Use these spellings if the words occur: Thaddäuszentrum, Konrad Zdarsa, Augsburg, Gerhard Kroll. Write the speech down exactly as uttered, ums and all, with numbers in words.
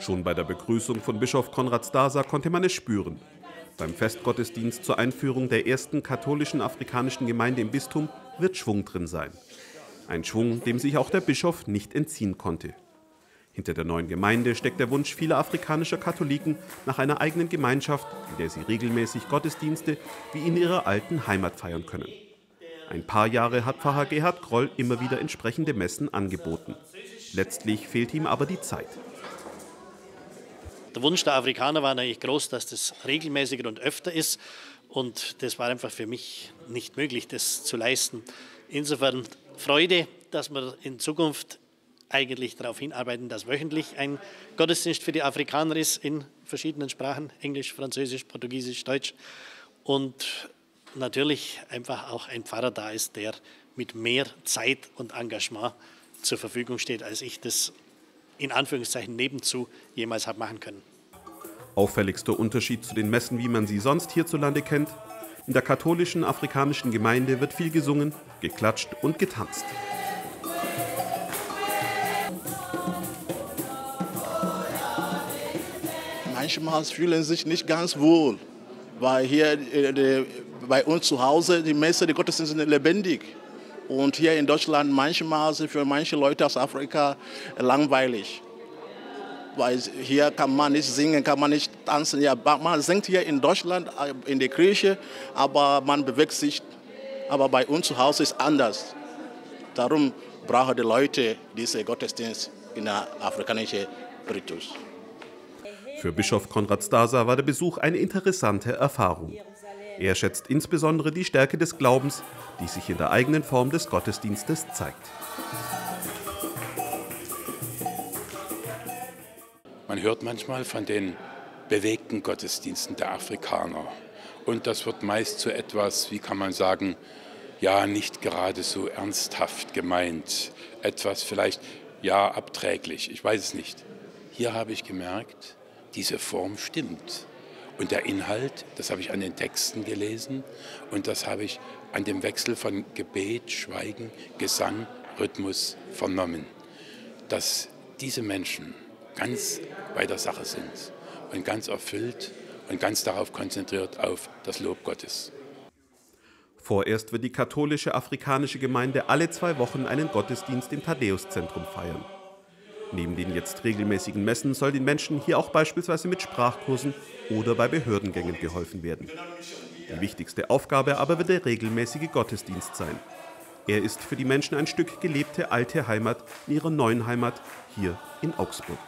Schon bei der Begrüßung von Bischof Konrad Zdarsa konnte man es spüren. Beim Festgottesdienst zur Einführung der ersten katholischen afrikanischen Gemeinde im Bistum wird Schwung drin sein. Ein Schwung, dem sich auch der Bischof nicht entziehen konnte. Hinter der neuen Gemeinde steckt der Wunsch vieler afrikanischer Katholiken nach einer eigenen Gemeinschaft, in der sie regelmäßig Gottesdienste wie in ihrer alten Heimat feiern können. Ein paar Jahre hat Pfarrer Gerhard Kroll immer wieder entsprechende Messen angeboten. Letztlich fehlt ihm aber die Zeit. Der Wunsch der Afrikaner war eigentlich groß, dass das regelmäßiger und öfter ist. Und das war einfach für mich nicht möglich, das zu leisten. Insofern Freude, dass wir in Zukunft eigentlich darauf hinarbeiten, dass wöchentlich ein Gottesdienst für die Afrikaner ist in verschiedenen Sprachen, Englisch, Französisch, Portugiesisch, Deutsch. Und natürlich einfach auch ein Pfarrer da ist, der mit mehr Zeit und Engagement zur Verfügung steht, als ich das in Anführungszeichen nebenzu jemals habe machen können. Auffälligster Unterschied zu den Messen, wie man sie sonst hierzulande kennt: in der katholischen afrikanischen Gemeinde wird viel gesungen, geklatscht und getanzt. Manchmal fühlen sich nicht ganz wohl, weil hier äh, die, bei uns zu Hause die Messe, die Gottesdienste sind lebendig. Und hier in Deutschland manchmal sind für manche Leute aus Afrika langweilig. Weil hier kann man nicht singen, kann man nicht tanzen. Ja, man singt hier in Deutschland, in der Kirche, aber man bewegt sich. Aber bei uns zu Hause ist es anders. Darum brauchen die Leute diese Gottesdienst in der afrikanischen Ritus. Für Bischof Konrad Zdarsa war der Besuch eine interessante Erfahrung. Er schätzt insbesondere die Stärke des Glaubens, die sich in der eigenen Form des Gottesdienstes zeigt. Man hört manchmal von den bewegten Gottesdiensten der Afrikaner. Und das wird meist zu etwas, wie kann man sagen, ja, nicht gerade so ernsthaft gemeint. Etwas vielleicht, ja, abträglich, ich weiß es nicht. Hier habe ich gemerkt, diese Form stimmt. Und der Inhalt, das habe ich an den Texten gelesen und das habe ich an dem Wechsel von Gebet, Schweigen, Gesang, Rhythmus vernommen. Dass diese Menschen ganz bei der Sache sind und ganz erfüllt und ganz darauf konzentriert auf das Lob Gottes. Vorerst wird die katholische afrikanische Gemeinde alle zwei Wochen einen Gottesdienst im Thaddäuszentrum feiern. Neben den jetzt regelmäßigen Messen soll den Menschen hier auch beispielsweise mit Sprachkursen oder bei Behördengängen geholfen werden. Die wichtigste Aufgabe aber wird der regelmäßige Gottesdienst sein. Er ist für die Menschen ein Stück gelebte alte Heimat in ihrer neuen Heimat hier in Augsburg.